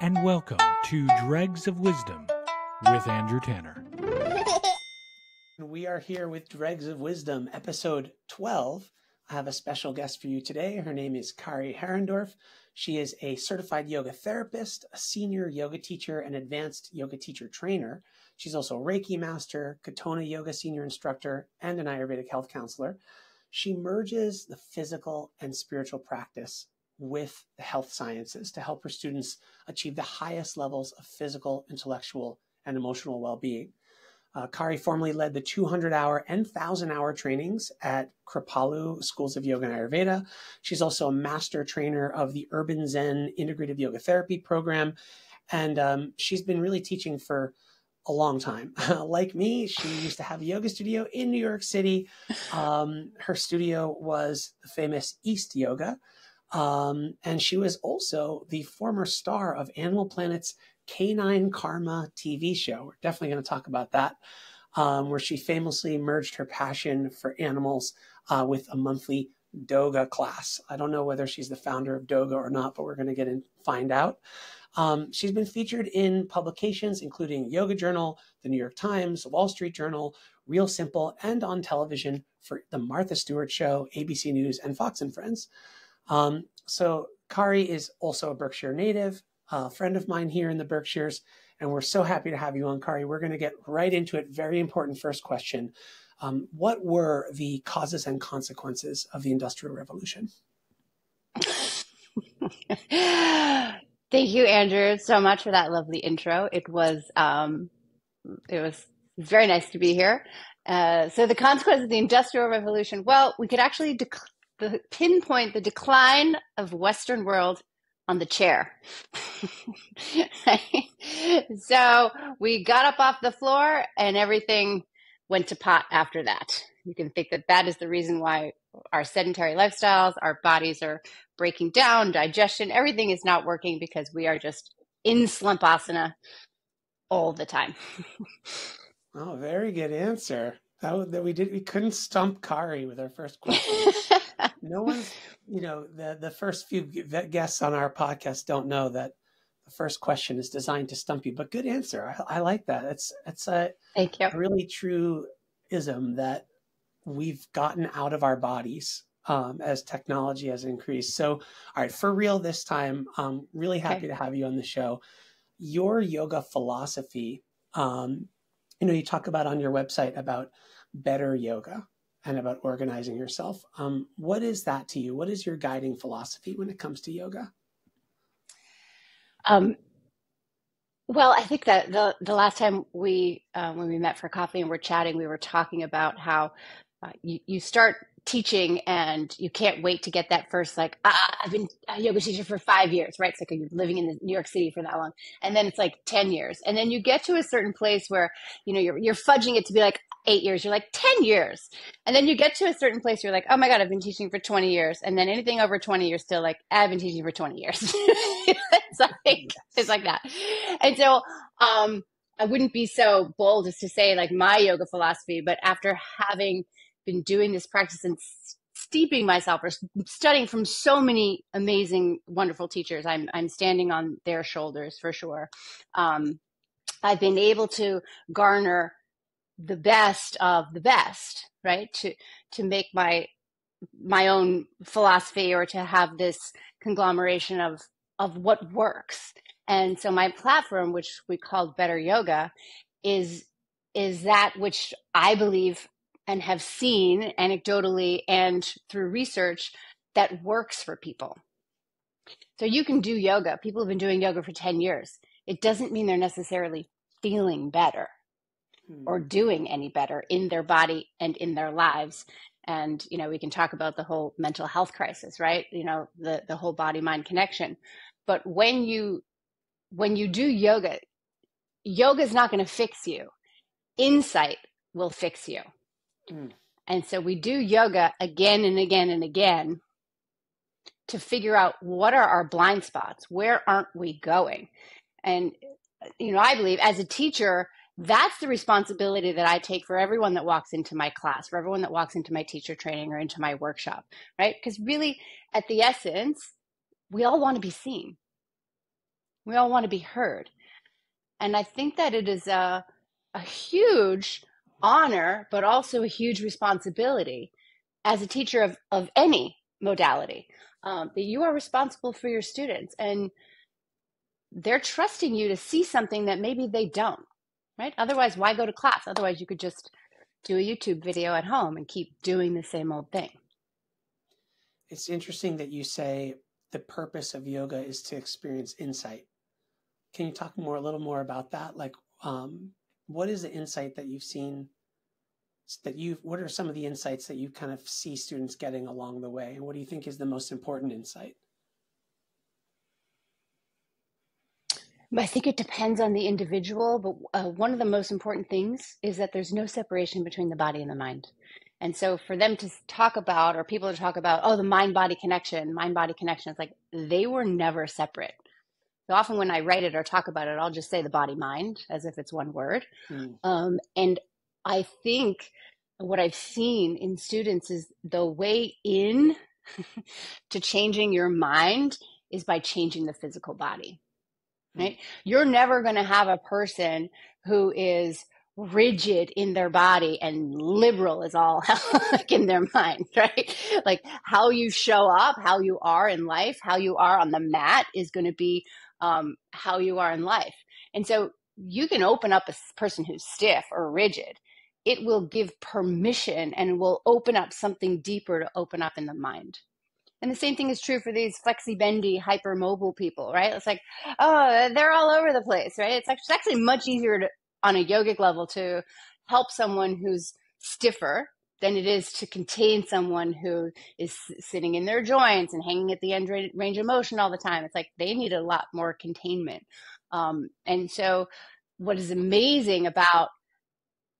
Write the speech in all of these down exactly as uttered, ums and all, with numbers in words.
and welcome to Dregs of Wisdom with Andrew Tanner. We are here with Dregs of Wisdom, episode twelve. I have a special guest for you today. Her name is Kari Harendorf. She is a certified yoga therapist, a senior yoga teacher, and advanced yoga teacher trainer. She's also a Reiki master, Katona Yoga senior instructor, and an Ayurvedic health counselor. She merges the physical and spiritual practice with the health sciences to help her students achieve the highest levels of physical, intellectual, and emotional well-being. Uh, Kari formerly led the two hundred hour and one thousand hour trainings at Kripalu Schools of Yoga and Ayurveda. She's also a master trainer of the Urban Zen Integrative Yoga Therapy program. And um, she's been really teaching for a long time. Like me, she used to have a yoga studio in New York City. Um, her studio was the famous East Yoga. Um, and she was also the former star of Animal Planet's Canine Karma T V show. We're definitely going to talk about that, um, where she famously merged her passion for animals uh, with a monthly Doga class. I don't know whether she's the founder of Doga or not, but we're going to get and find out. Um, she's been featured in publications including Yoga Journal, The New York Times, Wall Street Journal, Real Simple, and on television for The Martha Stewart Show, A B C News, and Fox and Friends. Um, so Kari is also a Berkshire native, a friend of mine here in the Berkshires, and we're so happy to have you on, Kari. We're going to get right into it. Very important first question. Um, what were the causes and consequences of the Industrial Revolution? Thank you, Andrew, so much for that lovely intro. It was, um, it was very nice to be here. Uh, so the consequences of the Industrial Revolution, well, we could actually dec the pinpoint the decline of Western world on the chair. So we got up off the floor and everything went to pot after that. You can think that that is the reason why our sedentary lifestyles, our bodies are breaking down, digestion, everything is not working because we are just in slumpasana all the time. Oh, very good answer. That, that we did, we couldn't stump Kari with our first question. No one's, you know, the, the first few guests on our podcast don't know that the first question is designed to stump you, but good answer. I, I like that. It's, it's a, Thank you. a really true ism that we've gotten out of our bodies um, as technology has increased. So, all right, for real this time, I'm really happy okay. to have you on the show. Your yoga philosophy, um, you know, you talk about on your website about better yoga and about organizing yourself. Um, what is that to you? What is your guiding philosophy when it comes to yoga? Um, well, I think that the, the last time we, uh, when we met for coffee and we're chatting, we were talking about how uh, you, you start teaching and you can't wait to get that first, like, ah, I've been a yoga teacher for five years, right? It's like you're living in New York City for that long. And then it's like ten years. And then you get to a certain place where, you know, you're, you're fudging it to be like eight years. You're like ten years. And then you get to a certain place where you're like, oh my God, I've been teaching for twenty years. And then anything over twenty, you're still like, I've been teaching for twenty years. It's like, it's like that. And so, um, I wouldn't be so bold as to say like my yoga philosophy, but after having been doing this practice and steeping myself or studying from so many amazing, wonderful teachers, I'm, I'm standing on their shoulders for sure. Um, I've been able to garner the best of the best, right? To, to make my, my own philosophy or to have this conglomeration of, of what works. And so my platform, which we called Better Yoga, is, is that which I believe and have seen anecdotally and through research that works for people. So you can do yoga. People have been doing yoga for ten years. It doesn't mean they're necessarily feeling better or doing any better in their body and in their lives. And, you know, we can talk about the whole mental health crisis, right? You know, the, the whole body mind connection. But when you, when you do yoga, yoga is not going to fix you. Insight will fix you. Mm. And so we do yoga again and again and again to figure out what are our blind spots? Where aren't we going? And, you know, I believe as a teacher, that's the responsibility that I take for everyone that walks into my class, for everyone that walks into my teacher training or into my workshop, right? Because really, at the essence, we all want to be seen. We all want to be heard. And I think that it is a, a huge honor, but also a huge responsibility as a teacher of, of any modality, um, that you are responsible for your students, and they're trusting you to see something that maybe they don't, right? Otherwise, why go to class? Otherwise, you could just do a YouTube video at home and keep doing the same old thing. It's interesting that you say the purpose of yoga is to experience insight. Can you talk more, a little more about that? Like, um, what is the insight that you've seen that you've, what are some of the insights that you kind of see students getting along the way? And what do you think is the most important insight? I think it depends on the individual, but uh, one of the most important things is that there's no separation between the body and the mind. And so for them to talk about, or people to talk about, oh, the mind-body connection, mind-body connection, it's like they were never separate. So often when I write it or talk about it, I'll just say the body-mind as if it's one word. Mm. Um, and I think what I've seen in students is the way in to changing your mind is by changing the physical body. Right? You're never going to have a person who is rigid in their body and liberal as all like in their mind, right? Like how you show up, how you are in life, how you are on the mat is going to be um, how you are in life. And so you can open up a person who's stiff or rigid. It will give permission and will open up something deeper to open up in the mind. And the same thing is true for these flexi-bendy, hypermobile people, right? It's like, oh, they're all over the place, right? It's actually much easier to, on a yogic level to help someone who's stiffer than it is to contain someone who is sitting in their joints and hanging at the end range of motion all the time. It's like they need a lot more containment. Um, and so what is amazing about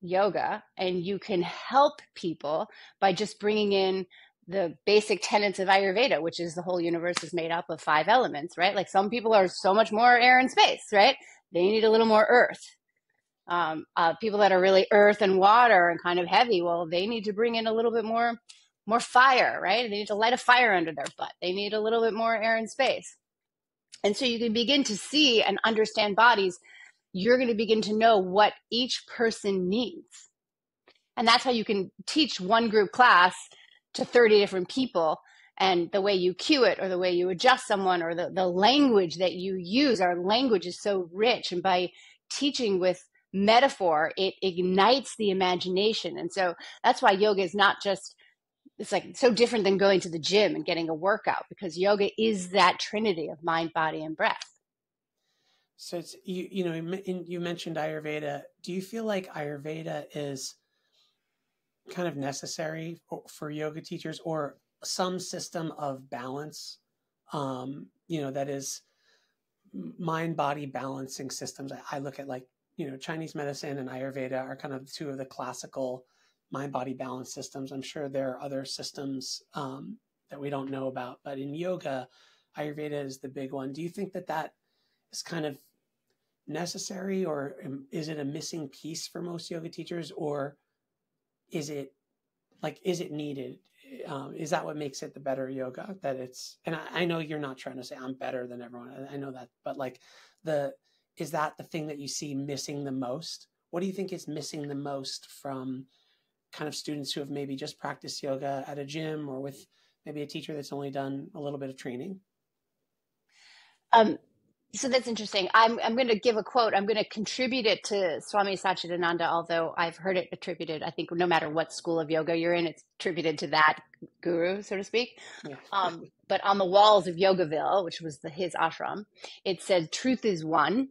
yoga, and you can help people by just bringing in the basic tenets of Ayurveda, which is the whole universe is made up of five elements, right? Like some people are so much more air and space, right? They need a little more earth. Um, uh, people that are really earth and water and kind of heavy, well, they need to bring in a little bit more, more fire, right? They need to light a fire under their butt. They need a little bit more air and space. And so you can begin to see and understand bodies. You're going to begin to know what each person needs. And that's how you can teach one group class to thirty different people, and the way you cue it or the way you adjust someone or the, the language that you use. Our language is so rich, and by teaching with metaphor, it ignites the imagination. And so that's why yoga is not just, it's like so different than going to the gym and getting a workout, because yoga is that trinity of mind, body, and breath. So it's, you, you know, you mentioned Ayurveda. Do you feel like Ayurveda is kind of necessary for yoga teachers, or some system of balance, um, you know, that is mind-body balancing systems? I, I look at like, you know, Chinese medicine and Ayurveda are kind of two of the classical mind-body balance systems. I'm sure there are other systems um, that we don't know about, but in yoga, Ayurveda is the big one. Do you think that that is kind of necessary, or is it a missing piece for most yoga teachers, or is it like, is it needed? Um, is that what makes it the better yoga that it's, and I, I know you're not trying to say I'm better than everyone. I, I know that, but like the, is that the thing that you see missing the most? What do you think is missing the most from kind of students who have maybe just practiced yoga at a gym, or with maybe a teacher that's only done a little bit of training? Um, So that's interesting. I'm, I'm going to give a quote. I'm going to contribute it to Swami Sachidananda, although I've heard it attributed, I think no matter what school of yoga you're in, it's attributed to that guru, so to speak. Yeah. Um, but on the walls of Yogaville, which was the, his ashram, it said, truth is one,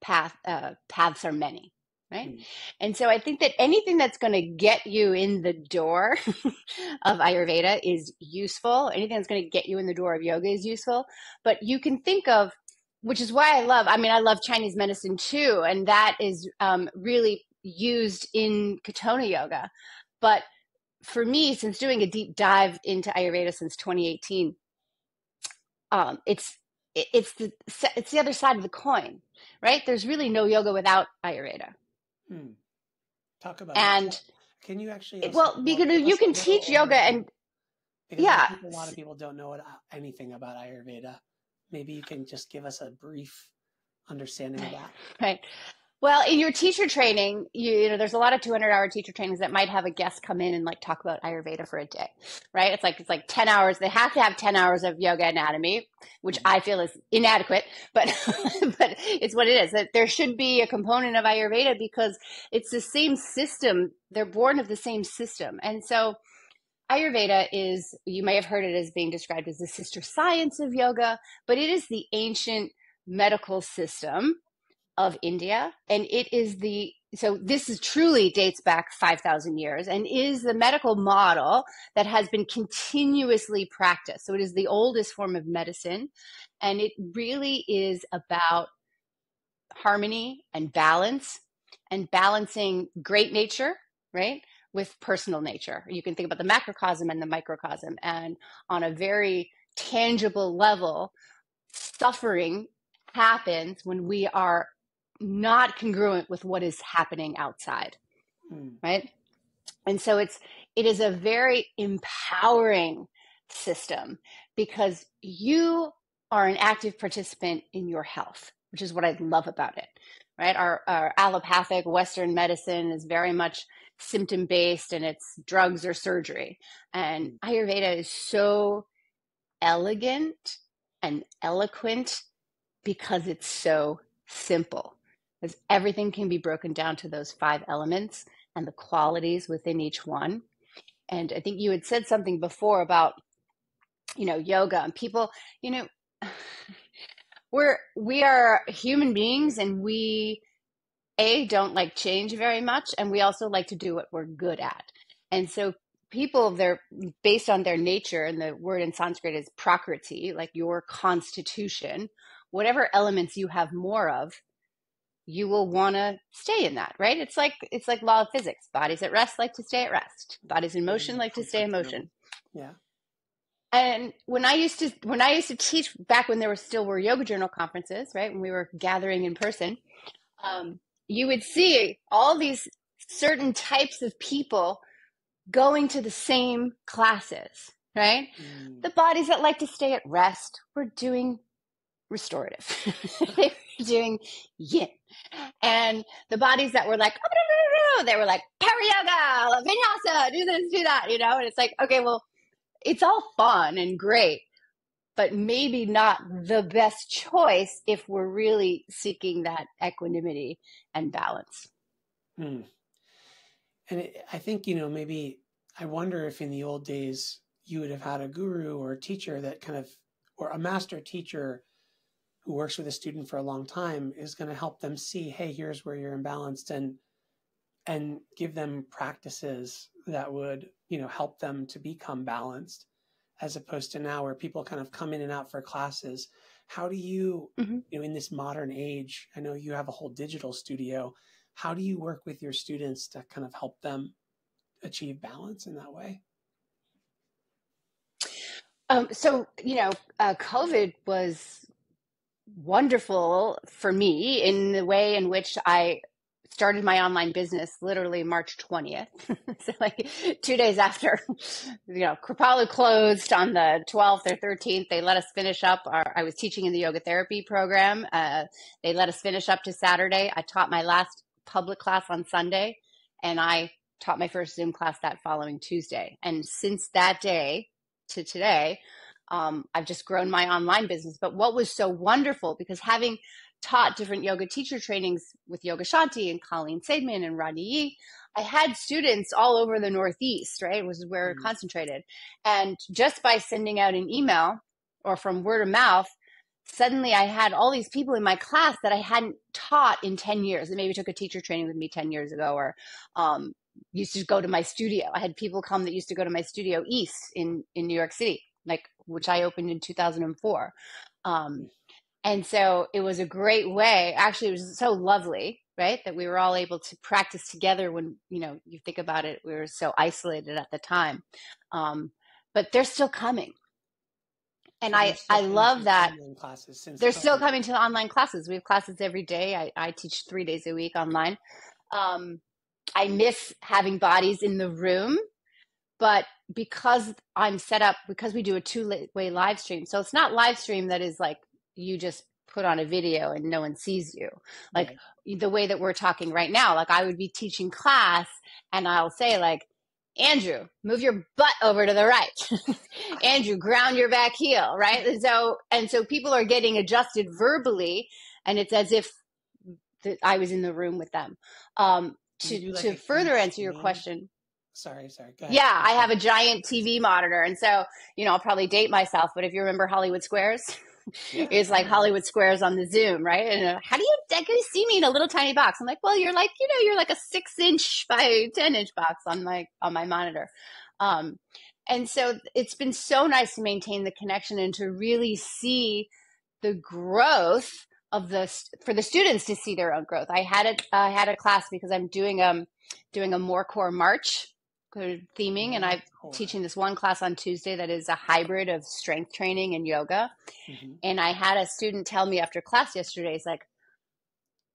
path, uh, paths are many, right? Mm. And so I think that anything that's going to get you in the door of Ayurveda is useful. Anything that's going to get you in the door of yoga is useful. But you can think of, which is why I love, I mean, I love Chinese medicine too. And that is um, really used in Katona Yoga. But for me, since doing a deep dive into Ayurveda since twenty eighteen, um, it's, it, it's, the, it's the other side of the coin, right? There's really no yoga without Ayurveda. Hmm. Talk about and that. Can you actually? It, well, because you, you can teach yoga and, because yeah. A lot of people don't know anything about Ayurveda. Maybe you can just give us a brief understanding of that. Right. Well, in your teacher training, you, you know, there's a lot of two hundred hour teacher trainings that might have a guest come in and like talk about Ayurveda for a day, right? It's like, it's like ten hours. They have to have ten hours of yoga anatomy, which I feel is inadequate, but, but it's what it is. That there should be a component of Ayurveda because it's the same system. They're born of the same system. And so Ayurveda is, you may have heard it as being described as the sister science of yoga, but it is the ancient medical system of India. And it is the, so this is truly dates back five thousand years and is the medical model that has been continuously practiced. So it is the oldest form of medicine. And it really is about harmony and balance and balancing great nature, right? With personal nature. You can think about the macrocosm and the microcosm, and on a very tangible level, suffering happens when we are not congruent with what is happening outside, hmm. right? And so it's, it is a very empowering system because you are an active participant in your health, which is what I love about it, right? Our, our allopathic Western medicine is very much symptom-based and it's drugs or surgery. And Ayurveda is so elegant and eloquent because it's so simple. Because everything can be broken down to those five elements and the qualities within each one. And I think you had said something before about, you know, yoga and people, you know, we're, we are human beings and we, A, don't like change very much. And we also like to do what we're good at. And so people, they're based on their nature, and the word in Sanskrit is prakriti, like your constitution, whatever elements you have more of, you will want to stay in that, right? It's like, it's like law of physics. Bodies at rest like to stay at rest. Bodies in motion like to stay in motion. Yeah. And when I used to, when I used to teach back when there were still were yoga journal conferences, right? When we were gathering in person, um, you would see all these certain types of people going to the same classes, right? Mm. The bodies that like to stay at rest were doing restorative. They were doing yin. And the bodies that were like, oh, no, no, no, they were like, power yoga, vinyasa, do this, do that, you know? And it's like, okay, well, it's all fun and great, but maybe not the best choice if we're really seeking that equanimity and balance. Hmm. And it, I think, you know, maybe I wonder if in the old days you would have had a guru or a teacher that kind of, or a master teacher who works with a student for a long time is going to help them see, hey, here's where you're imbalanced, and and give them practices that would, you know, help them to become balanced, as opposed to now where people kind of come in and out for classes. How do you, mm-hmm. you know, in this modern age, I know you have a whole digital studio. How do you work with your students to kind of help them achieve balance in that way? Um, so, you know, uh, COVID was wonderful for me in the way in which I started my online business literally March twentieth. So like two days after, you know, Kripalu closed on the twelfth or thirteenth. They let us finish up our, I was teaching in the yoga therapy program. Uh, they let us finish up to Saturday. I taught my last public class on Sunday and I taught my first Zoom class that following Tuesday. And since that day to today, Um, I've just grown my online business. But what was so wonderful, because having taught different yoga teacher trainings with Yoga Shanti and Colleen Saidman and Rodney Yee, I had students all over the Northeast, right, was where mm-hmm. we're concentrated. And just by sending out an email or from word of mouth, suddenly I had all these people in my class that I hadn't taught in ten years that maybe took a teacher training with me ten years ago, or um, used to go to my studio. I had people come that used to go to my studio East in, in New York City, like which I opened in two thousand four. Um, and so it was a great way. Actually, it was so lovely, right, that we were all able to practice together when, you know, you think about it, we were so isolated at the time. Um, but they're still coming. And so I, I love that. They're still coming to online classes. We have classes every day. I, I teach three days a week online. Um, I miss having bodies in the room. But because I'm set up, because we do a two-way live stream, so it's not live stream that is like you just put on a video and no one sees you. Like right. the way that we're talking right now, like I would be teaching class and I'll say like, Andrew, move your butt over to the right. Andrew, ground your back heel, right? And so, and so people are getting adjusted verbally, and it's as if th I was in the room with them. Um, to like to further answer your question. Sorry, sorry. Go ahead. Yeah, I have a giant T V monitor. And so, you know, I'll probably date myself, but if you remember Hollywood Squares, yeah. it's like Hollywood Squares on the Zoom, right? And how do you, how do you see me in a little tiny box? I'm like, well, you're like, you know, you're like a six inch by ten inch box on my, on my monitor. Um, and so it's been so nice to maintain the connection and to really see the growth of the, for the students to see their own growth. I had a, I had a class because I'm doing, um, doing a more core march theming, and I'm teaching this one class on Tuesday that is a hybrid of strength training and yoga. Mm-hmm. And I had a student tell me after class yesterday, he's like,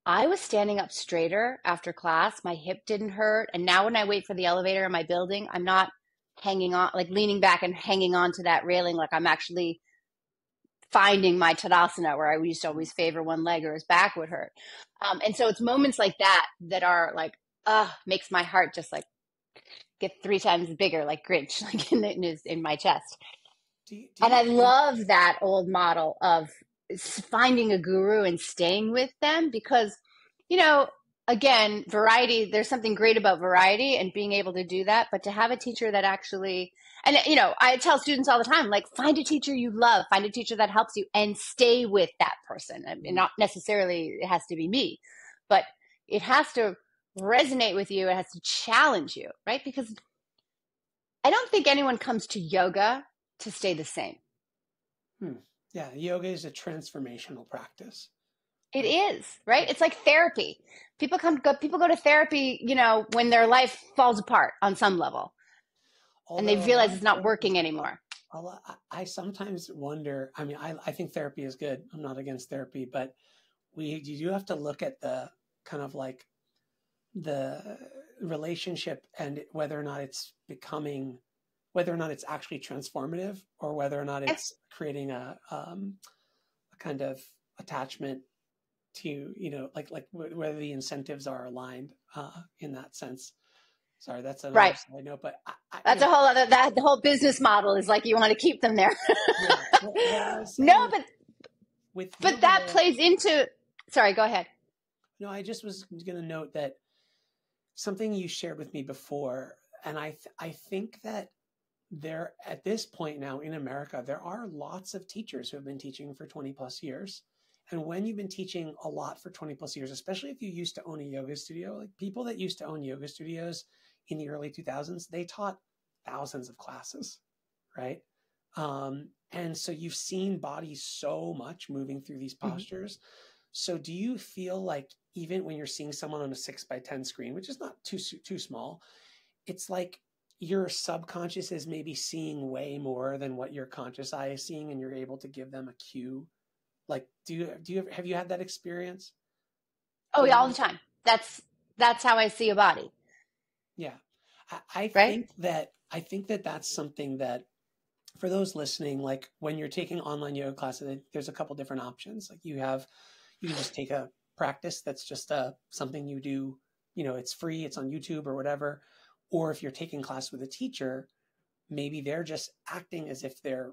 I was standing up straighter after class, my hip didn't hurt. And now when I wait for the elevator in my building, I'm not hanging on, like leaning back and hanging on to that railing. Like I'm actually finding my Tadasana where I used to always favor one leg or his back would hurt. Um, and so it's moments like that that are like, uh, makes my heart just like, get three times bigger, like Grinch, like in, the, in, his, in my chest. Do you, do and I love that old model of finding a guru and staying with them because, you know, again, variety, there's something great about variety and being able to do that, but to have a teacher that actually, and you know, I tell students all the time, like find a teacher you love, find a teacher that helps you and stay with that person. I mean, not necessarily it has to be me, but it has to resonate with you. It has to challenge you, right? Because I don't think anyone comes to yoga to stay the same. Hmm. Yeah. Yoga is a transformational practice. It is, right? It's like therapy. People come, go, people go to therapy, you know, when their life falls apart on some level. Although, and they realize it's not working anymore. I sometimes wonder, I mean, I, I think therapy is good. I'm not against therapy, but we, you do have to look at the kind of like the relationship and whether or not it's becoming, whether or not it's actually transformative or whether or not it's creating a, um, a kind of attachment to, you know, like, like whether the incentives are aligned, uh, in that sense. Sorry, that's another right. I know, but I, I, that's a know. whole other, that the whole business model is like, you want to keep them there. yeah, what, what no, but, with but that there, plays into, sorry, go ahead. No, I just was going to note that something you shared with me before, and I th I think that there at this point now in America, there are lots of teachers who have been teaching for twenty plus years. And when you've been teaching a lot for twenty plus years, especially if you used to own a yoga studio, like people that used to own yoga studios in the early two thousands, they taught thousands of classes, right? Um, and so you've seen bodies so much moving through these postures. Mm-hmm. So do you feel like even when you're seeing someone on a six by ten screen, which is not too, too small, it's like your subconscious is maybe seeing way more than what your conscious eye is seeing and you're able to give them a cue? Like, do you, do you, have you had that experience? Oh yeah, all the time. That's, that's how I see a body. Yeah. I, I right? think that, I think that that's something that for those listening, like when you're taking online yoga classes, there's a couple different options. Like you have, you can just take a practice that's just a, something you do, you know, it's free, it's on YouTube or whatever. Or if you're taking class with a teacher, maybe they're just acting as if they're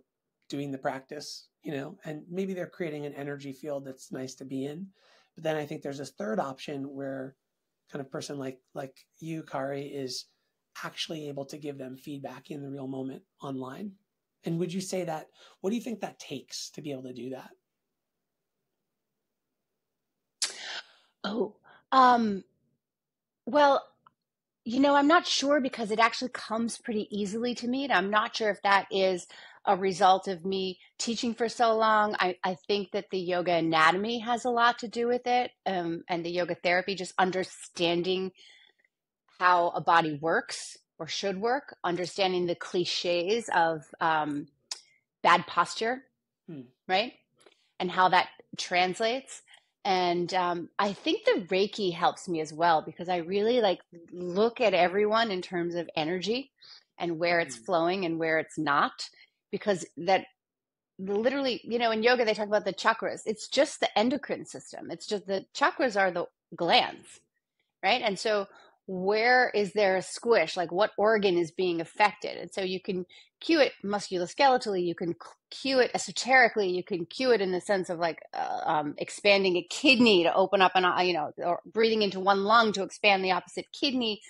doing the practice, you know, and maybe they're creating an energy field that's nice to be in. But then I think there's this third option where kind of person like, like you, Kari, is actually able to give them feedback in the real moment online. And would you say that, what do you think that takes to be able to do that? Oh, um, well, you know, I'm not sure because it actually comes pretty easily to me. And I'm not sure if that is a result of me teaching for so long. I, I think that the yoga anatomy has a lot to do with it. Um, and the yoga therapy, just understanding how a body works or should work, understanding the cliches of um, bad posture, hmm. right? And how that translates. And um, I think the Reiki helps me as well because I really like look at everyone in terms of energy and where it's flowing and where it's not, because that literally, you know, in yoga, they talk about the chakras. It's just the endocrine system. It's just the chakras are the glands, right? And so where is there a squish? Like what organ is being affected? And so you can cue it musculoskeletally. You can cue it esoterically. You can cue it in the sense of like uh, um, expanding a kidney to open up an, you know, or breathing into one lung to expand the opposite kidney.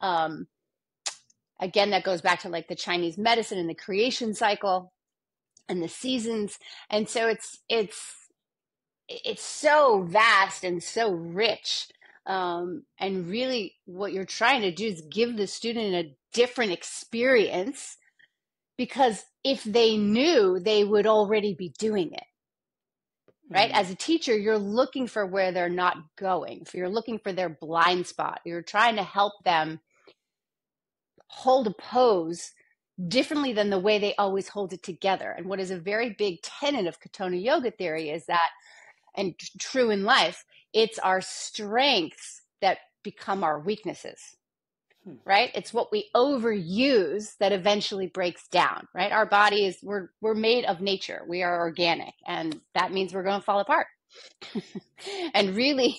Um, again, that goes back to like the Chinese medicine and the creation cycle and the seasons. And so it's, it's, it's so vast and so rich. Um, and really what you're trying to do is give the student a different experience, because if they knew, they would already be doing it, right? Mm-hmm. As a teacher, you're looking for where they're not going. You're looking for their blind spot. You're trying to help them hold a pose differently than the way they always hold it together. And what is a very big tenet of Katona yoga theory is that, and true in life, it's our strengths that become our weaknesses, hmm. right? It's what we overuse that eventually breaks down, right? Our body is, we're, we're made of nature. We are organic, and that means we're going to fall apart. And really,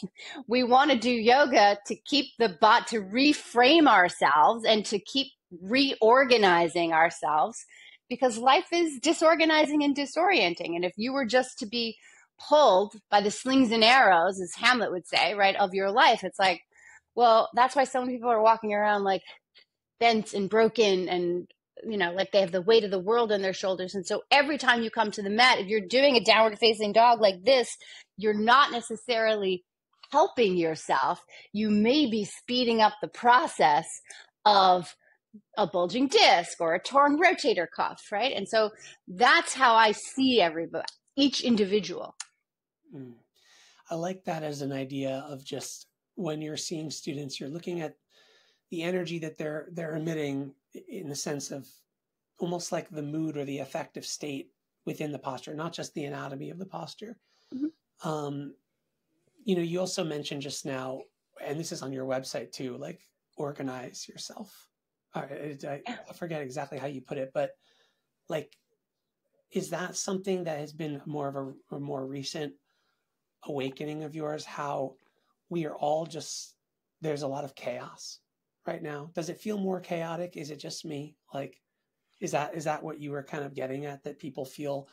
we want to do yoga to keep the bot, to reframe ourselves and to keep reorganizing ourselves, because life is disorganizing and disorienting. And if you were just to be pulled by the slings and arrows, as Hamlet would say, right, of your life, it's like, well, that's why so many people are walking around like bent and broken and, you know, like they have the weight of the world on their shoulders. And so every time you come to the mat, if you're doing a downward facing dog like this, you're not necessarily helping yourself. You may be speeding up the process of a bulging disc or a torn rotator cuff, right? And so that's how I see everybody, each individual. Mm. I like that as an idea of just when you're seeing students, you're looking at the energy that they're they're emitting in the sense of almost like the mood or the affective state within the posture, not just the anatomy of the posture. Mm-hmm. Um, you know, you also mentioned just now, and this is on your website too, like organize yourself. All right, I, I forget exactly how you put it, but like, is that something that has been more of a, a more recent awakening of yours, how we are all just, there's a lot of chaos right now? Does it feel more chaotic? Is it just me? Like, is that, is that what you were kind of getting at, that people feel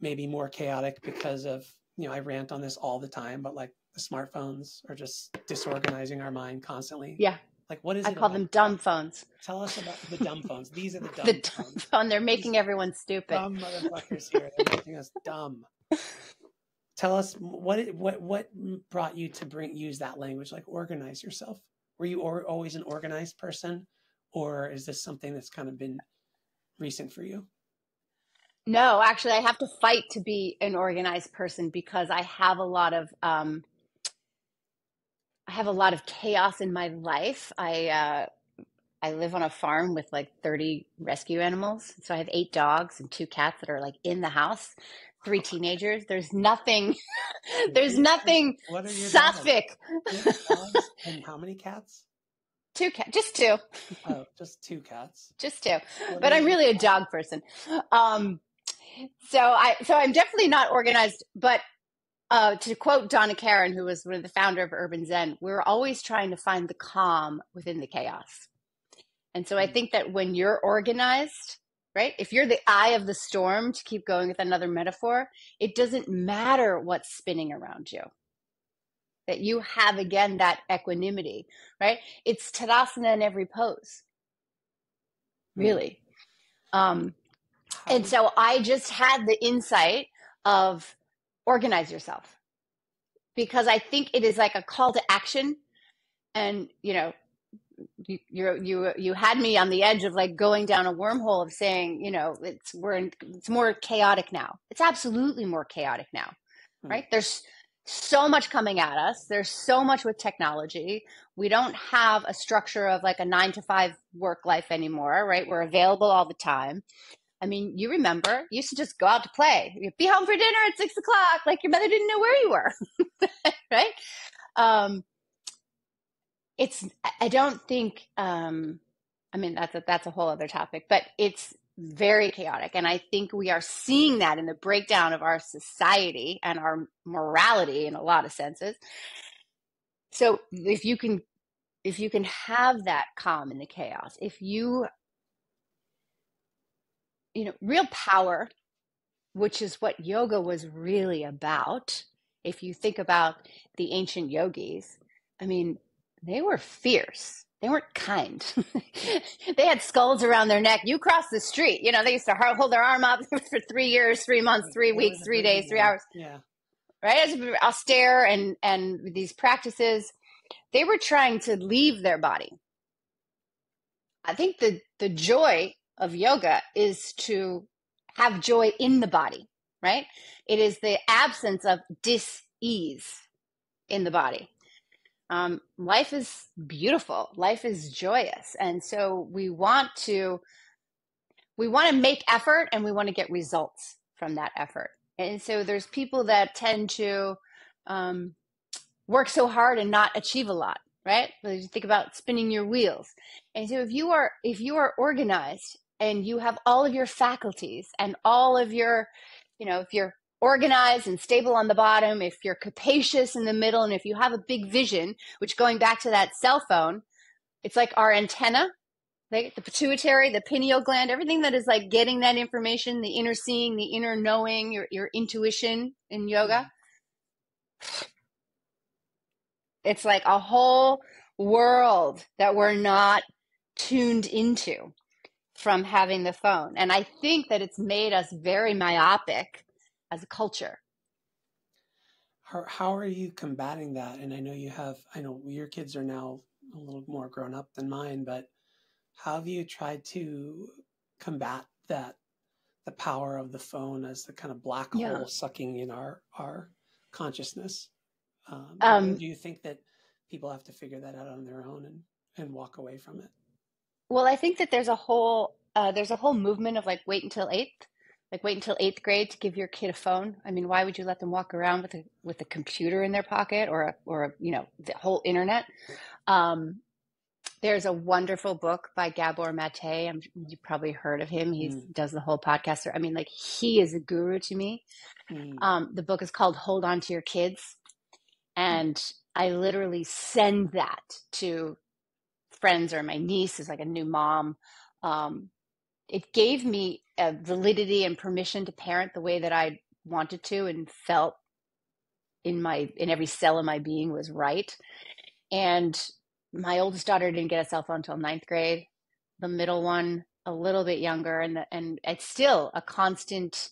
maybe more chaotic because of, you know, I rant on this all the time, but like the smartphones are just disorganizing our mind constantly. Yeah. Like what is I it call about? them dumb phones. Tell us about the dumb phones. These are the dumb the dumb phones. Phone. They're making These everyone stupid. Dumb motherfuckers here. They're making us dumb. Tell us what what what brought you to bring use that language, like organize yourself. Were you or, always an organized person, or is this something that's kind of been recent for you? No, actually, I have to fight to be an organized person because I have a lot of. Um, I have a lot of chaos in my life. I, uh, I live on a farm with like thirty rescue animals. So I have eight dogs and two cats that are like in the house, three teenagers. There's nothing, there's nothing what are your Suffolk. Dogs? Dogs and how many cats? Two cats, just two. Oh, just two cats. Just two. What but I'm really cats? a dog person. Um, so I, so I'm definitely not organized, but Uh, to quote Donna Karan, who was one of the founder of Urban Zen, we're always trying to find the calm within the chaos. And so I think that when you're organized, right, if you're the eye of the storm, to keep going with another metaphor, it doesn't matter what's spinning around you, that you have, again, that equanimity, right? It's tadasana in every pose, really. Um, and so I just had the insight of, organize yourself, because I think it is like a call to action. And, you know, you, you, you, you had me on the edge of like going down a wormhole of saying, you know, it's, we're in, it's more chaotic now. It's absolutely more chaotic now, mm-hmm. right? There's so much coming at us. There's so much with technology. We don't have a structure of like a nine to five work life anymore, right? We're available all the time. I mean, you remember, you used to just go out to play. You'd be home for dinner at six o'clock, like your mother didn't know where you were, right? Um, it's, I don't think, um, I mean, that's a, that's a whole other topic, but it's, very chaotic. And I think we are seeing that in the breakdown of our society and our morality in a lot of senses. So if you can, if you can have that calm in the chaos, if you, you know, real power, which is what yoga was really about. If you think about the ancient yogis, I mean, they were fierce. They weren't kind. They had skulls around their neck. You cross the street, you know, they used to hold their arm up for three years, three months, three weeks, three days, three hours. Yeah. Right? As austere and, and these practices, they were trying to leave their body. I think the, the joy of yoga is to have joy in the body, right? It is the absence of dis-ease in the body. Um, life is beautiful. Life is joyous. And so we want to, we want to make effort and we want to get results from that effort. And so there's people that tend to um, work so hard and not achieve a lot, right? You think about spinning your wheels. And so if you are, if you are organized and you have all of your faculties and all of your, you know, if you're organized and stable on the bottom, if you're capacious in the middle, and if you have a big vision, which going back to that cell phone, it's like our antenna, right? The pituitary, the pineal gland, everything that is like getting that information, the inner seeing, the inner knowing, your, your intuition in yoga. It's like a whole world that we're not tuned into from having the phone. And I think that it's made us very myopic as a culture. How, how are you combating that? And I know you have, I know your kids are now a little more grown up than mine, but how have you tried to combat that, the power of the phone as the kind of black yeah. hole sucking in our, our consciousness? Um, um, do you think that people have to figure that out on their own and, and walk away from it? Well, I think that there's a whole, uh, there's a whole movement of like, wait until eighth. Like wait until eighth grade to give your kid a phone. I mean, why would you let them walk around with a with a computer in their pocket or a, or a, you know, the whole internet? Um, there's a wonderful book by Gabor Maté. I'm, you probably heard of him. He mm. does the whole podcast. I mean, like he is a guru to me. Mm. Um, the book is called "Hold On to Your Kids," and mm. I literally send that to friends or my niece is like a new mom. Um, it gave me a validity and permission to parent the way that I wanted to and felt in my, in every cell of my being was right. And my oldest daughter didn't get a cell phone until ninth grade, the middle one a little bit younger. And, and it's still a constant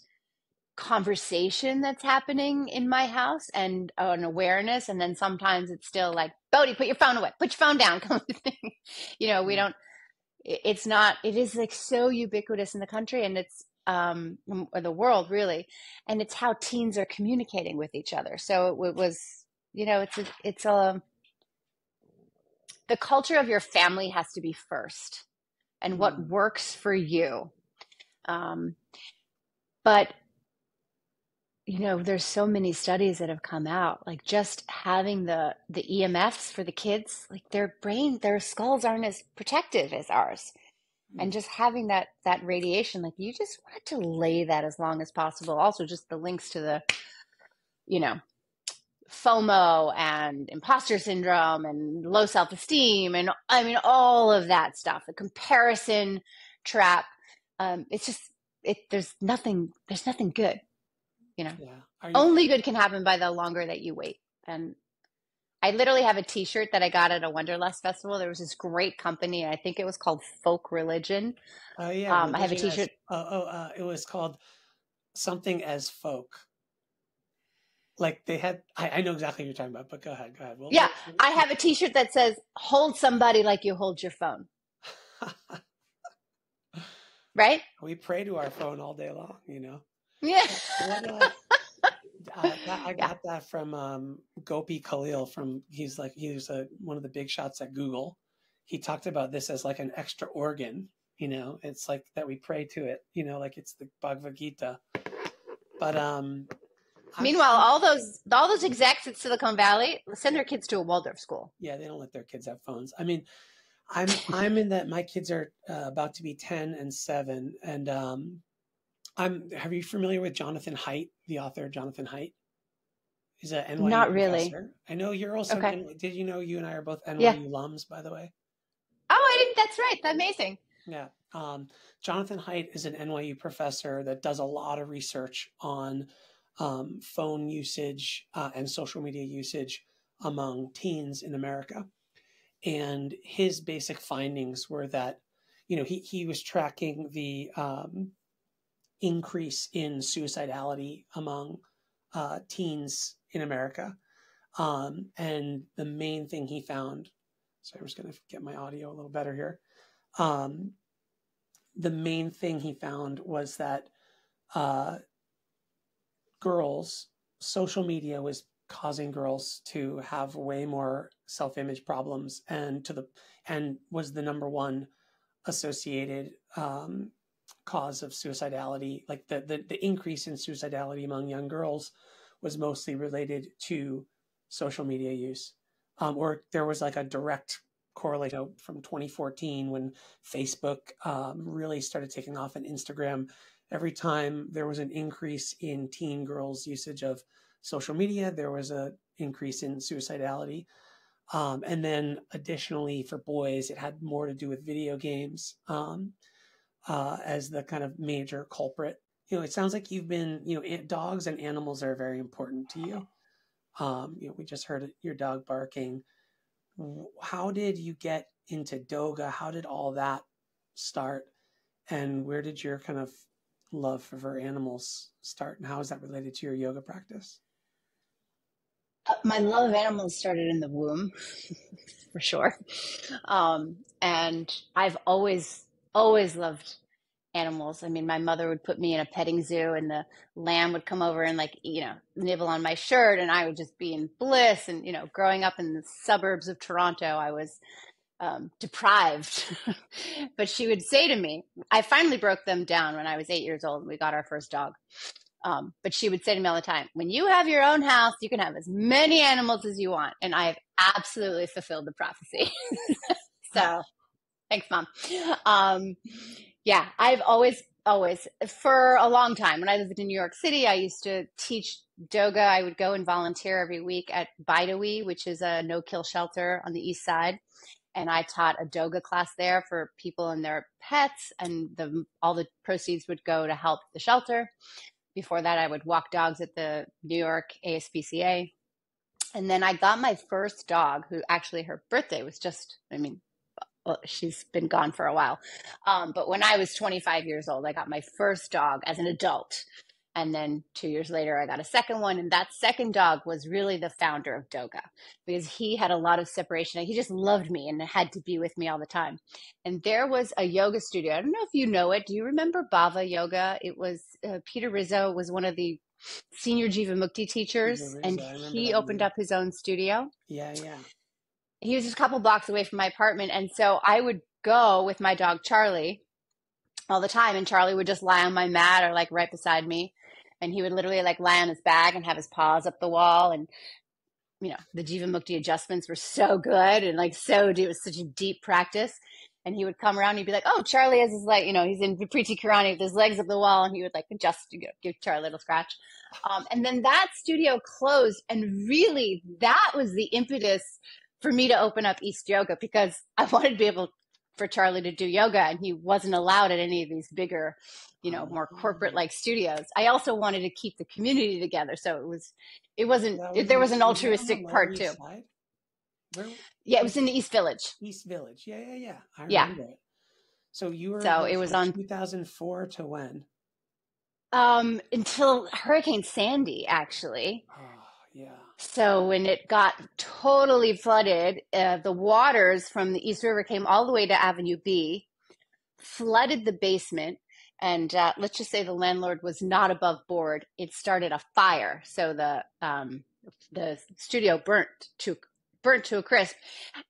conversation that's happening in my house and uh, an awareness. And then sometimes it's still like, Bodhi, put your phone away, put your phone down. Kind of thing. You know, we don't, it's not, it is like so ubiquitous in the country and it's, um, or the world really. And it's how teens are communicating with each other. So it, it was, you know, it's, a, it's a, the culture of your family has to be first and what mm. works for you. Um, but, you know, there's so many studies that have come out, like just having the, the E M Fs for the kids, like their brain, their skulls aren't as protective as ours. Mm. And just having that, that radiation, like you just want to delay that as long as possible. Also just the links to the, you know, FOMO and imposter syndrome and low self-esteem. And I mean, all of that stuff, the comparison trap. Um, it's just, it, there's nothing, there's nothing good. You know, yeah. Are you only good can happen by the longer that you wait. And I literally have a t-shirt that I got at a Wonderlust festival. There was this great company. And I think it was called Folk Religion. Oh yeah. Um, I have a t-shirt. Uh, oh, uh, it was called something as folk. Like they had, I, I know exactly what you're talking about, but go ahead, go ahead. We'll, yeah. We'll, we'll, I have a t-shirt that says, hold somebody like you hold your phone. Right. We pray to our phone all day long, you know? Yeah. uh, I, I got yeah. that from um, Gopi Khalil from, he's like, he was a, one of the big shots at Google. He talked about this as like an extra organ, you know, it's like that we pray to it, you know, like it's the Bhagavad Gita. But um, meanwhile, all those, all those execs at Silicon Valley send their kids to a Waldorf school. Yeah. They don't let their kids have phones. I mean, I'm I'm in that my kids are uh, about to be ten and seven, and um, I'm. Are you familiar with Jonathan Haidt, the author? Jonathan Haidt is a N Y U Not really. Professor. I know you're also. Okay. N Y U, did you know you and I are both N Y U yeah. alums, by the way? Oh, I didn't. That's right. That's amazing. Yeah. Um, Jonathan Haidt is an N Y U professor that does a lot of research on um, phone usage uh, and social media usage among teens in America. And his basic findings were that, you know, he, he was tracking the um, increase in suicidality among uh, teens in America. Um, and the main thing he found, so I'm just going to get my audio a little better here. Um, the main thing he found was that uh, girls, social media was causing girls to have way more self-image problems, and to the and was the number one associated um, cause of suicidality. Like the, the the increase in suicidality among young girls was mostly related to social media use, um, or there was like a direct correlation from twenty fourteen when Facebook um, really started taking off, and Instagram. Every time there was an increase in teen girls' usage of social media, there was an increase in suicidality. Um, and then additionally for boys, it had more to do with video games um, uh, as the kind of major culprit. You know, it sounds like you've been, you know, dogs and animals are very important to you. Um, you know, we just heard your dog barking. How did you get into Doga? How did all that start? And where did your kind of love for animals start? And how is that related to your yoga practice? My love of animals started in the womb, for sure. Um, and I've always, always loved animals. I mean, my mother would put me in a petting zoo and the lamb would come over and like, you know, nibble on my shirt and I would just be in bliss. And, you know, growing up in the suburbs of Toronto, I was um, deprived. But she would say to me, I finally broke them down when I was eight years old and we got our first dog. Um, but she would say to me all the time, when you have your own house, you can have as many animals as you want. And I have absolutely fulfilled the prophecy. So thanks, Mom. Um, yeah, I've always, always, for a long time, when I lived in New York City, I used to teach Doga. I would go and volunteer every week at Bidewee, which is a no-kill shelter on the east side. And I taught a Doga class there for people and their pets. And the, all the proceeds would go to help the shelter. Before that, I would walk dogs at the New York A S P C A. And then I got my first dog, who actually her birthday was just, I mean, well, she's been gone for a while. Um, but when I was twenty-five years old, I got my first dog as an adult. And then two years later, I got a second one. And that second dog was really the founder of Doga, because he had a lot of separation. He just loved me and had to be with me all the time. And there was a yoga studio. I don't know if you know it. Do you remember Bhava Yoga? It was uh, Peter Rizzo was one of the senior Jivamukti teachers. Rizzo, and he opened movie. up his own studio. Yeah, yeah. He was just a couple blocks away from my apartment. And so I would go with my dog, Charlie, all the time. And Charlie would just lie on my mat or like right beside me. And he would literally like lie on his back and have his paws up the wall. And, you know, the Jivamukti adjustments were so good and like so deep. It was such a deep practice. And he would come around and he'd be like, oh, Charlie has his leg, you know, he's in Viparita Karani with his legs up the wall. And he would like adjust, you know, give Charlie a little scratch. Um, and then that studio closed. And really, that was the impetus for me to open up East Yoga, because I wanted to be able for Charlie to do yoga. And he wasn't allowed at any of these bigger, you know, more corporate like studios. I also wanted to keep the community together. So it was, it wasn't, was there was an altruistic part too. Where, yeah. It was in the East Village. East Village. Yeah. Yeah. Yeah. I yeah. remember it. So you were, so it was on two thousand four to when? Um, until Hurricane Sandy, actually. Oh, yeah. So when it got totally flooded, uh, the waters from the East River came all the way to Avenue B, flooded the basement. And uh, let's just say the landlord was not above board. It started a fire, so the um, the studio burnt to burnt to a crisp.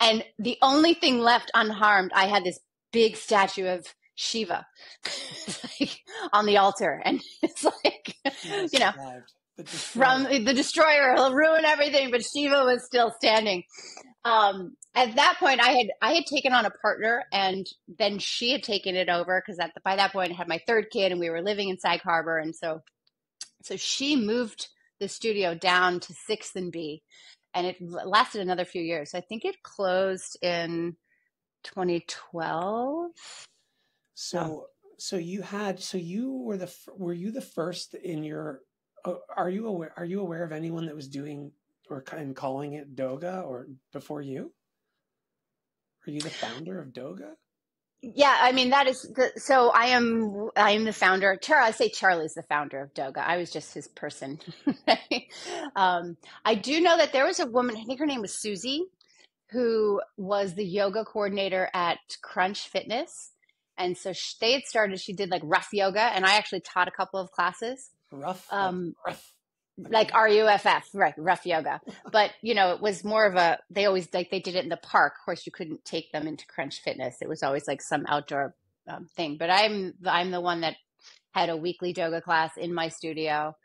And the only thing left unharmed, I had this big statue of Shiva like, on the altar, and it's like you know, the from the destroyer will ruin everything, but Shiva was still standing. um, at that point I had, I had taken on a partner, and then she had taken it over. Cause at the, by that point I had my third kid and we were living in Sag Harbor. And so, so she moved the studio down to Sixth and B, and it lasted another few years. So I think it closed in twenty twelve. So, oh. so you had, so you were the, were you the first in your, are you aware, are you aware of anyone that was doing or and calling it Doga or before you? Are you the founder of Doga? Yeah, I mean, that is, the, so I am, I am the founder. Charlie, I say Charlie's the founder of Doga. I was just his person. um, I do know that there was a woman, I think her name was Susie, who was the yoga coordinator at Crunch Fitness. And so she, they had started, she did like rough yoga, and I actually taught a couple of classes. Rough, um, rough. Like R U F F, right? Rough yoga. But, you know, it was more of a, they always like, they did it in the park. Of course, you couldn't take them into Crunch Fitness. It was always like some outdoor um, thing, but I'm, I'm the one that had a weekly Doga class in my studio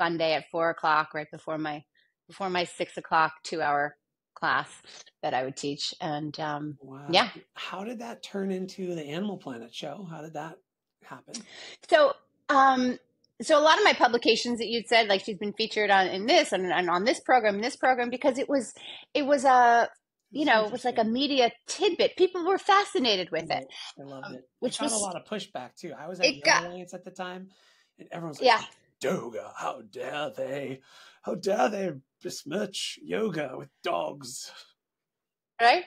Sunday at four o'clock, right before my, before my six o'clock, two hour class that I would teach. And um, wow. yeah. How did that turn into the Animal Planet show? How did that happen? So, um, So a lot of my publications that you'd said, like she's been featured on in this and, and on this program, and this program, because it was, it was a, you know, it was like a media tidbit. People were fascinated with it. I loved it. Which got a lot of pushback too. I was at Yoga Alliance at the time, and everyone's like, yeah. Doga, how dare they, how dare they besmirch yoga with dogs. Right?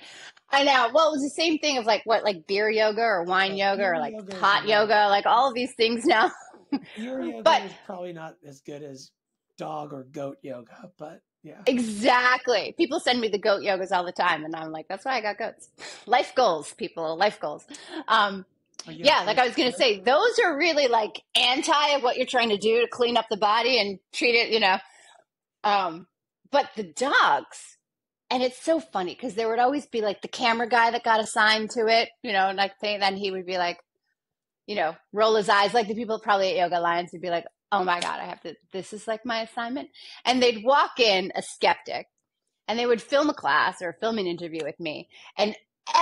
I know. Well, it was the same thing of like, what, like beer yoga or wine yoga or like pot yoga, like all of these things now. Yoga but, is probably not as good as dog or goat yoga, but yeah. Exactly. People send me the goat yogas all the time, and I'm like, that's why I got goats. Life goals, people, life goals. Um, yeah, like I was going to say, those are really like anti of what you're trying to do to clean up the body and treat it, you know. Um, but the dogs, and it's so funny because there would always be like the camera guy that got assigned to it, you know, and like then he would be like, you know, roll his eyes, like the people probably at Yoga Alliance would be like, oh my God, I have to, this is like my assignment. And they'd walk in a skeptic and they would film a class or film an interview with me. And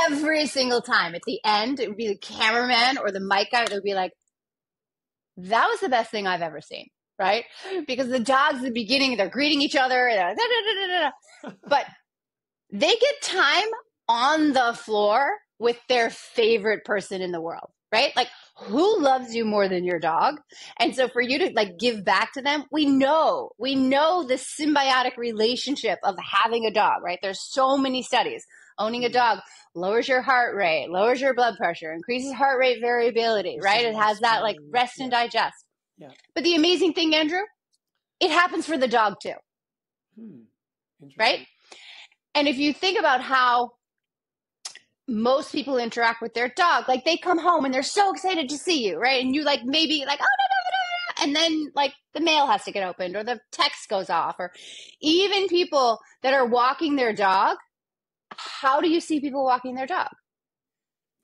every single time at the end, it would be the cameraman or the mic guy that would be like, that was the best thing I've ever seen, right? Because the dogs at the beginning, they're greeting each other. Da, da, da, da, da. But they get time on the floor with their favorite person in the world. Right? Like, who loves you more than your dog? And so for you to like give back to them, we know, we know the symbiotic relationship of having a dog, right? There's so many studies. Owning a dog lowers your heart rate, lowers your blood pressure, increases heart rate variability, right? It has that like rest and digest. Yeah. But the amazing thing, Andrew, it happens for the dog too. Hmm. Right? And if you think about how most people interact with their dog, like they come home and they're so excited to see you, right? And you like maybe like, oh, no, no, no, no, and then like the mail has to get opened or the text goes off, or even people that are walking their dog. How do you see people walking their dog?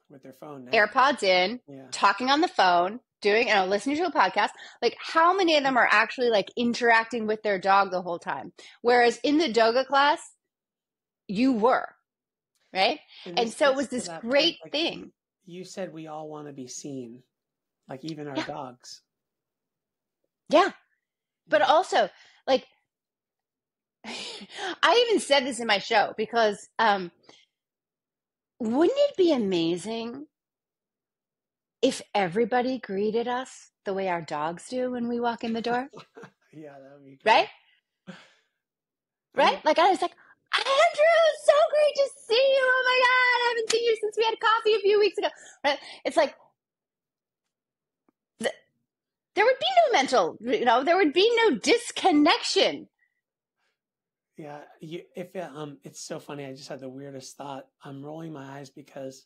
With their phone. Now. AirPods in, yeah. Talking on the phone, doing, you know, listening to a podcast. Like how many of them are actually like interacting with their dog the whole time? Whereas in the Doga class, you were. Right. And, and so it was this great like, thing. You said we all want to be seen, like even our yeah. dogs. Yeah. But also like, I even said this in my show because um, wouldn't it be amazing if everybody greeted us the way our dogs do when we walk in the door? Yeah, that would be great. Right? Right? Like I was like, Andrew, so great to see you. Oh my God, I haven't seen you since we had coffee a few weeks ago. Right? It's like, th there would be no mental, you know, there would be no disconnection. Yeah. You, if um, it's so funny. I just had the weirdest thought. I'm rolling my eyes because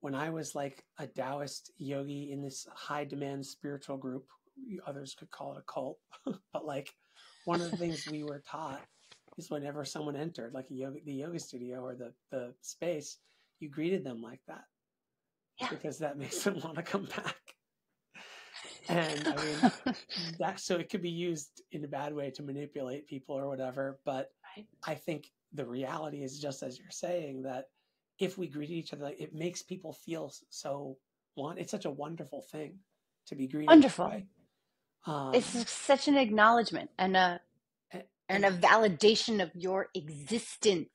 when I was like a Taoist yogi in this high demand spiritual group, others could call it a cult, but like one of the things we were taught is whenever someone entered like a yoga, the yoga studio or the, the space, you greeted them like that yeah. because that makes them want to come back. And I mean, that, so it could be used in a bad way to manipulate people or whatever, but I, I think the reality is, just as you're saying, that if we greet each other, it makes people feel so one. It's such a wonderful thing to be greeted. Wonderful. Um, it's such an acknowledgement and a and, and a validation of your existence.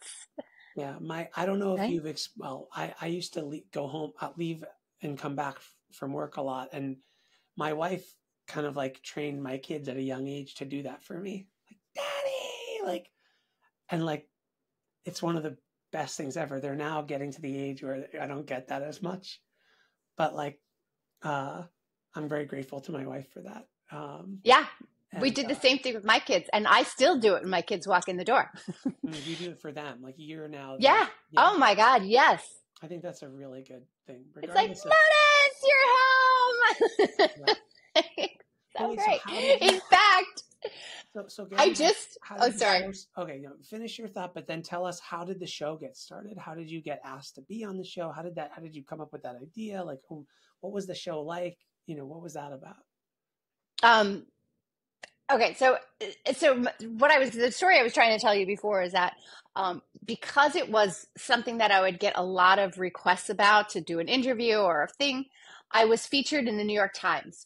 Yeah, my I don't know if right? you've ex well, I I used to leave, go home, I'd leave and come back from work a lot, and my wife kind of like trained my kids at a young age to do that for me, like daddy, like, and like it's one of the best things ever. They're now getting to the age where I don't get that as much, but like uh I'm very grateful to my wife for that. Um, yeah, and, we did uh, the same thing with my kids, and I still do it when my kids walk in the door. You do it for them, like you're now. Yeah. yeah. Oh my God. Yes. I think that's a really good thing. Regardless, it's like, notice you're home. Right. So great. So in fact, so, so I just, oh, sorry. Shows, okay. No, finish your thought, but then tell us, how did the show get started? How did you get asked to be on the show? How did that, how did you come up with that idea? Like, oh, what was the show like? You know, what was that about? Um, okay. So, so what I was, the story I was trying to tell you before is that, um, because it was something that I would get a lot of requests about, to do an interview or a thing, I was featured in the New York Times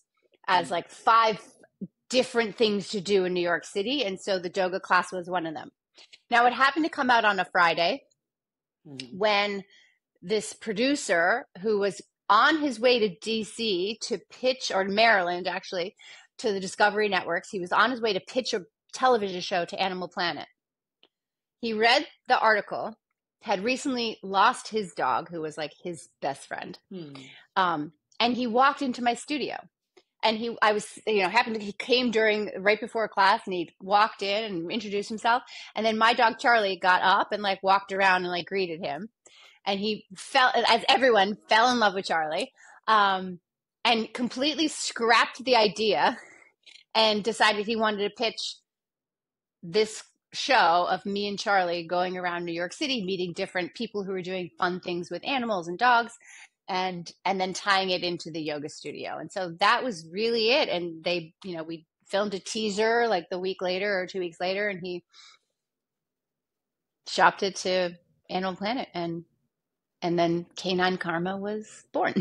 as like five different things to do in New York City. And so the Doga class was one of them. Now it happened to come out on a Friday mm-hmm. when this producer, who was on his way to D C to pitch, or Maryland actually, to the Discovery Networks, he was on his way to pitch a television show to Animal Planet. He read the article, had recently lost his dog, who was like his best friend. Hmm. Um, and he walked into my studio, and he, I was, you know, happened to, he came during, right before class, and he walked in and introduced himself. And then my dog, Charlie, got up and like walked around and like greeted him. And he fell, as everyone fell in love with Charlie. Um, And completely scrapped the idea and decided he wanted to pitch this show of me and Charlie going around New York City, meeting different people who were doing fun things with animals and dogs, and and then tying it into the yoga studio. And so that was really it. And they, you know, we filmed a teaser like the week later or two weeks later, and he shopped it to Animal Planet, and And then Canine Karma was born.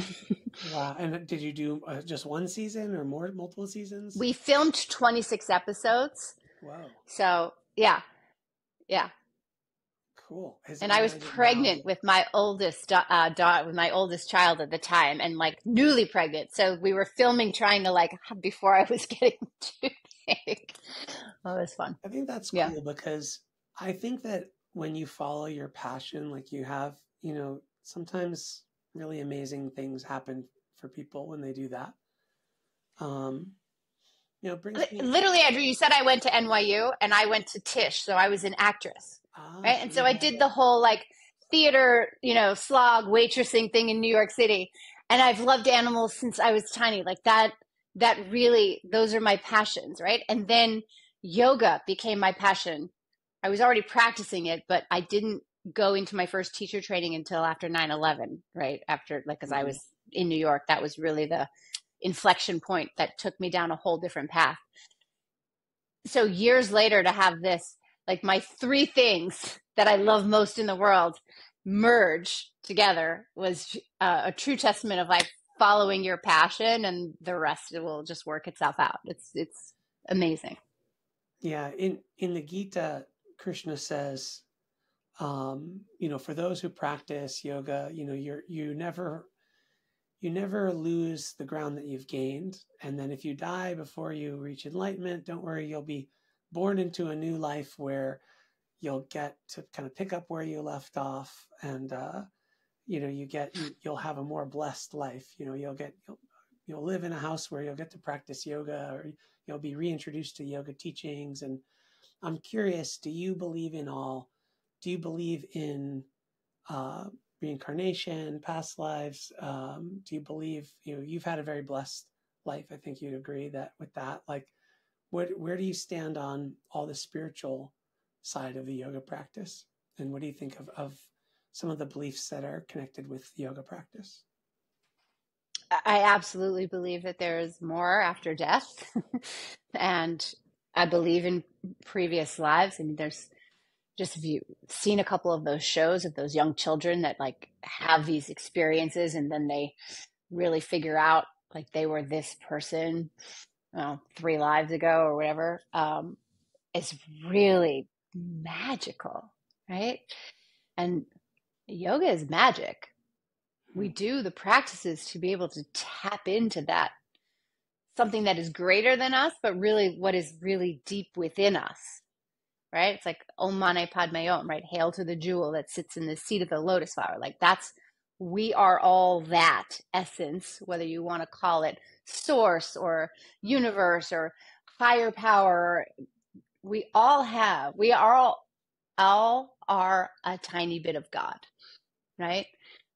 Wow. And did you do uh, just one season or more, multiple seasons? We filmed twenty-six episodes. Wow. So, yeah. Yeah. Cool. Is and I was pregnant with my oldest uh, daughter, with my oldest child at the time, and like newly pregnant. So we were filming, trying to like, before I was getting too big. Well, it was fun. I think that's cool yeah. because I think that when you follow your passion, like you have, you know, sometimes really amazing things happen for people when they do that. Um, you know, brings me literally, Andrew, you said I went to N Y U, and I went to Tisch. So I was an actress. Ah, right. And yeah. so I did the whole like theater, you know, slog waitressing thing in New York City. And I've loved animals since I was tiny. Like that, that really, those are my passions. Right. And then yoga became my passion. I was already practicing it, but I didn't go into my first teacher training until after nine eleven, right? After, like, because mm-hmm. I was in New York, that was really the inflection point that took me down a whole different path. So years later, to have this, like my three things that I love most in the world merge together was uh, a true testament of like following your passion, and the rest it will just work itself out. It's, it's amazing. Yeah. In, in the Gita, Krishna says, Um, you know, for those who practice yoga, you know, you're, you never, you never lose the ground that you've gained. And then if you die before you reach enlightenment, don't worry, you'll be born into a new life where you'll get to kind of pick up where you left off. And, uh, you know, you get, you, you'll have a more blessed life. You know, you'll get, you'll, you'll live in a house where you'll get to practice yoga, or you'll be reintroduced to yoga teachings. And I'm curious, do you believe in all? Do you believe in uh, reincarnation, past lives? Um, do you believe, you know, you've had a very blessed life. I think you'd agree that with that, like, where, where do you stand on all the spiritual side of the yoga practice? And what do you think of, of some of the beliefs that are connected with yoga practice? I absolutely believe that there is more after death. And I believe in previous lives. I mean, there's just if you've seen a couple of those shows of those young children that like have these experiences and then they really figure out like they were this person, you know, three lives ago or whatever, um, it's really magical, right? And yoga is magic. We do the practices to be able to tap into that, something that is greater than us, but really what is really deep within us, right? It's like Om Mani Padme Om, right? Hail to the jewel that sits in the seat of the lotus flower. Like that's, we are all that essence, whether you want to call it source or universe or higher power. We all have, we are all, all are a tiny bit of God, right?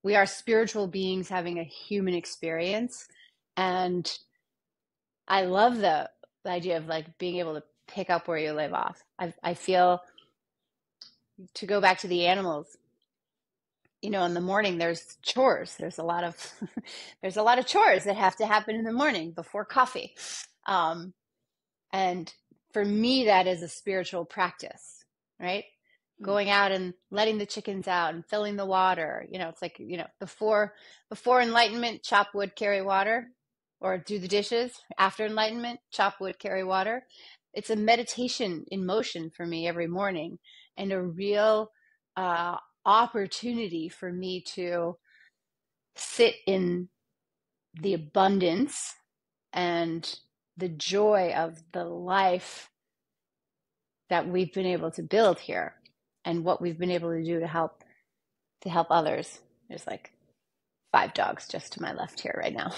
We are spiritual beings having a human experience. And I love the, the idea of like being able to pick up where you live off. I, I feel, to go back to the animals, you know, in the morning there's chores. There's a lot of, there's a lot of chores that have to happen in the morning before coffee. Um, and for me, that is a spiritual practice, right? Going out and letting the chickens out and filling the water. You know, it's like, you know, before, before enlightenment, chop wood, carry water, or do the dishes. After enlightenment, chop wood, carry water. It's a meditation in motion for me every morning, and a real uh, opportunity for me to sit in the abundance and the joy of the life that we've been able to build here. And what we've been able to do to help to help others. There's like five dogs just to my left here right now.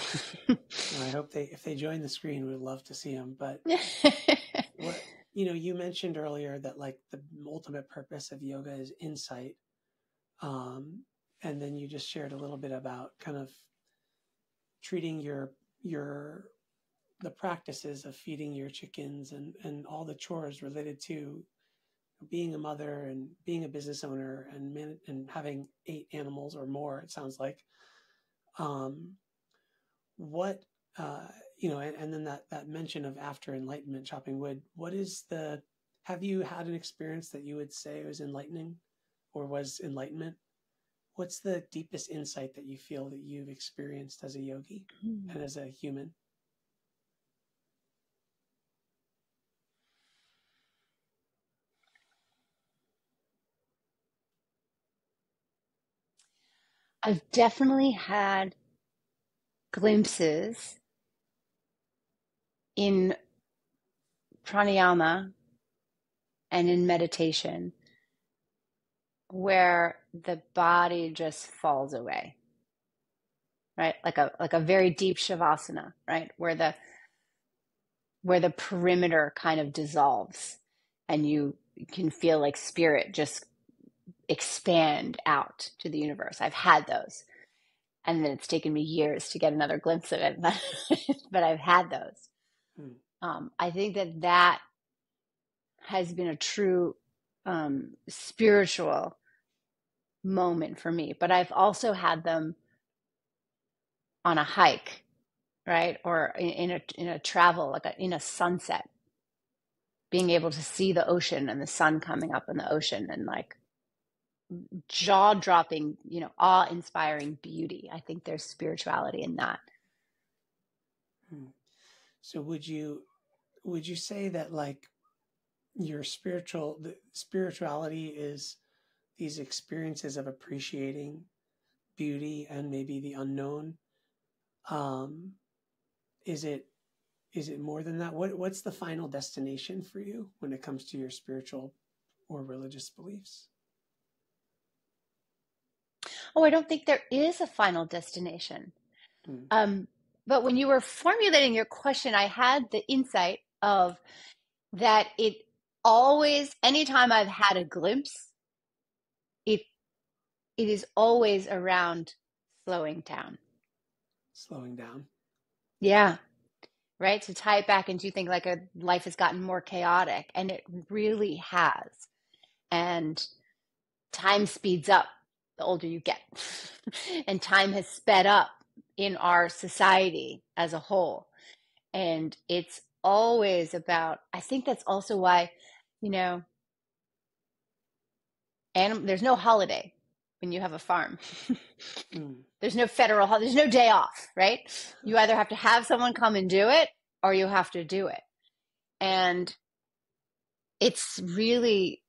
Well, I hope they, if they join the screen, we'd love to see them. But what, you know, you mentioned earlier that like the ultimate purpose of yoga is insight, um, and then you just shared a little bit about kind of treating your your the practices of feeding your chickens and and all the chores related to being a mother and being a business owner and man and having eight animals or more, it sounds like. Um, what, uh, you know, and, and then that, that mention of after enlightenment, chopping wood, what is the, have you had an experience that you would say was enlightening or was enlightenment? What's the deepest insight that you feel that you've experienced as a yogi mm-hmm. and as a human? I've definitely had glimpses in pranayama and in meditation where the body just falls away, right? Like a, like a very deep shavasana, right? Where the, where the perimeter kind of dissolves and you can feel like spirit just expand out to the universe. I've had those. And then it's taken me years to get another glimpse of it, but, but I've had those. Mm. Um, I think that that has been a true um, spiritual moment for me, but I've also had them on a hike, right? Or in, in a, in a travel, like a, in a sunset, being able to see the ocean and the sun coming up in the ocean and like, jaw-dropping, you know, awe-inspiring beauty. I think there's spirituality in that. Hmm. So would you, would you say that like your spiritual, the spirituality is these experiences of appreciating beauty and maybe the unknown? Um, is it, is it more than that? What, what's the final destination for you when it comes to your spiritual or religious beliefs? Oh, I don't think there is a final destination. Mm. Um, but when you were formulating your question, I had the insight of that it always, anytime I've had a glimpse, it it is always around slowing down. Slowing down. Yeah. Right? To tie it back into, you think like a life has gotten more chaotic, and it really has. And time speeds up the older you get. And time has sped up in our society as a whole. And it's always about, I think that's also why, you know, anim- there's no holiday when you have a farm. mm. There's no federal holiday, there's no day off, right? You either have to have someone come and do it or you have to do it. And it's really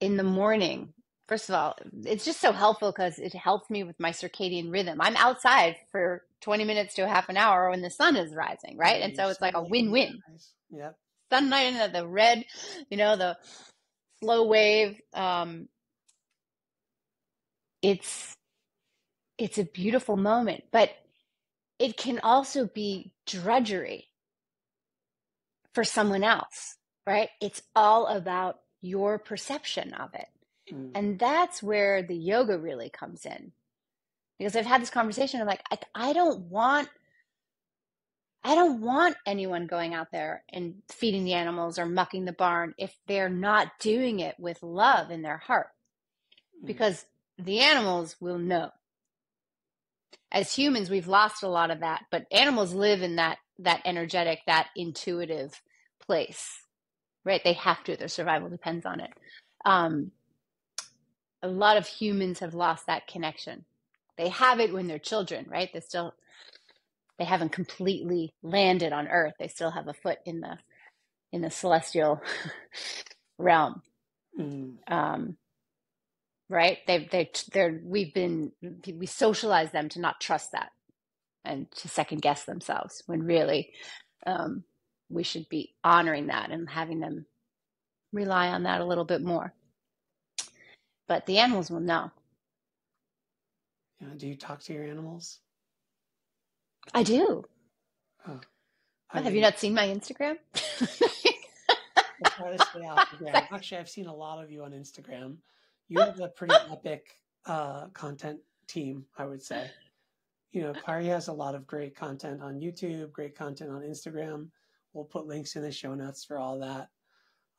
in the morning. First of all, it's just so helpful because it helps me with my circadian rhythm. I'm outside for twenty minutes to a half an hour when the sun is rising, right? And so it's like a win-win. Yep. Sun, night, and the red, you know, the slow wave. Um, it's, it's a beautiful moment, but it can also be drudgery for someone else, right? It's all about your perception of it. Mm. And that's where the yoga really comes in, because I've had this conversation. I'm like, I, I don't want, I don't want anyone going out there and feeding the animals or mucking the barn if they're not doing it with love in their heart, mm. because the animals will know. As humans, we've lost a lot of that, but animals live in that, that energetic, that intuitive place, right? They have to, their survival depends on it. Um, A lot of humans have lost that connection. They have it when they're children, right? They still, they haven't completely landed on Earth. They still have a foot in the, in the celestial realm, mm. um, right? They, they, they're, we've been, we socialize them to not trust that and to second guess themselves when really um, we should be honoring that and having them rely on that a little bit more. But the animals will know. Yeah, do you talk to your animals? I do. Oh, I well, have you not seen my Instagram? I try to stay off the ground. Actually, I've seen a lot of you on Instagram. You have a pretty epic uh, content team, I would say. You know, Kari has a lot of great content on YouTube, great content on Instagram. We'll put links in the show notes for all that.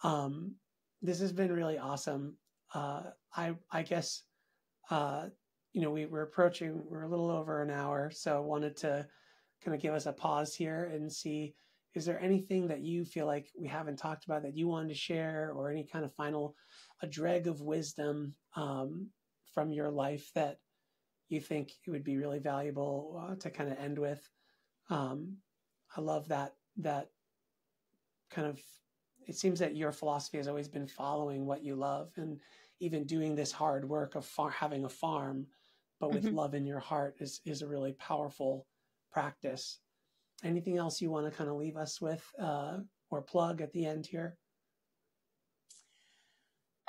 Um, this has been really awesome. Uh, I, I guess, uh, you know, we were approaching, we're a little over an hour. So I wanted to kind of give us a pause here and see, is there anything that you feel like we haven't talked about that you wanted to share, or any kind of final, a dreg of wisdom, um, from your life that you think it would be really valuable uh, to kind of end with? Um, I love that, that kind of, it seems that your philosophy has always been following what you love, and even doing this hard work of far, having a farm, but with mm-hmm. love in your heart is, is a really powerful practice. Anything else you want to kind of leave us with uh, or plug at the end here?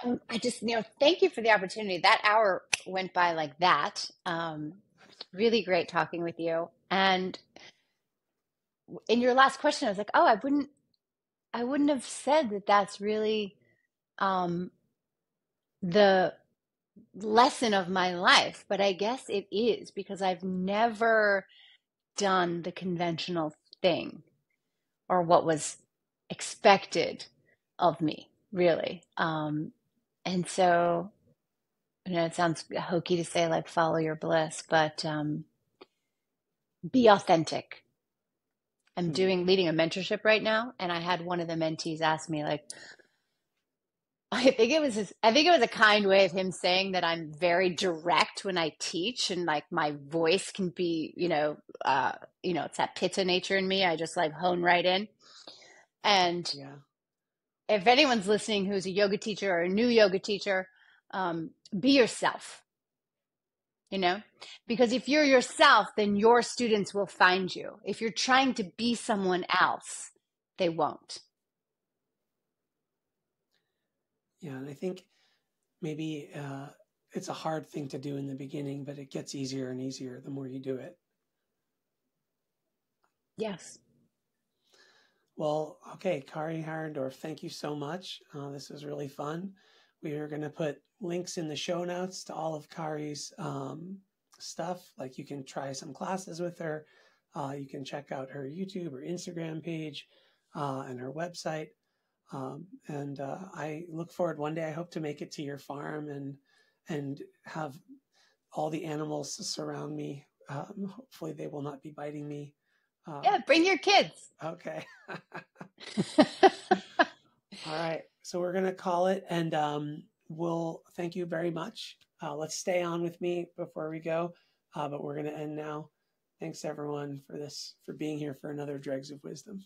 Um, I just, you know, thank you for the opportunity. That hour went by like that. Um, it's really great talking with you. And in your last question, I was like, oh, I wouldn't, I wouldn't have said that that's really um, the lesson of my life, but I guess it is, because I've never done the conventional thing or what was expected of me, really. Um, and so, you know, it sounds hokey to say like follow your bliss, but um, be authentic. I'm doing, leading a mentorship right now. And I had one of the mentees ask me, like, I think it was, his, I think it was a kind way of him saying that I'm very direct when I teach, and like my voice can be, you know, uh, you know, it's that pitta nature in me. I just like hone right in. And yeah. If anyone's listening, who's a yoga teacher or a new yoga teacher, um, be yourself, you know, because if you're yourself, then your students will find you. If you're trying to be someone else, they won't. Yeah. And I think maybe uh, it's a hard thing to do in the beginning, but it gets easier and easier the more you do it. Yes. Well, okay. Kari Harendorf, thank you so much. Uh, this was really fun. We are going to put links in the show notes to all of Kari's um, stuff. Like, you can try some classes with her. Uh, you can check out her YouTube or Instagram page uh, and her website. Um, and uh, I look forward one day, I hope to make it to your farm and, and have all the animals surround me. Um, hopefully they will not be biting me. Uh, yeah. Bring your kids. Okay. All right. So we're going to call it. And, um, will thank you very much. Uh, let's stay on with me before we go, uh, but we're going to end now. Thanks everyone for this, for being here for another Dregs of Wisdom.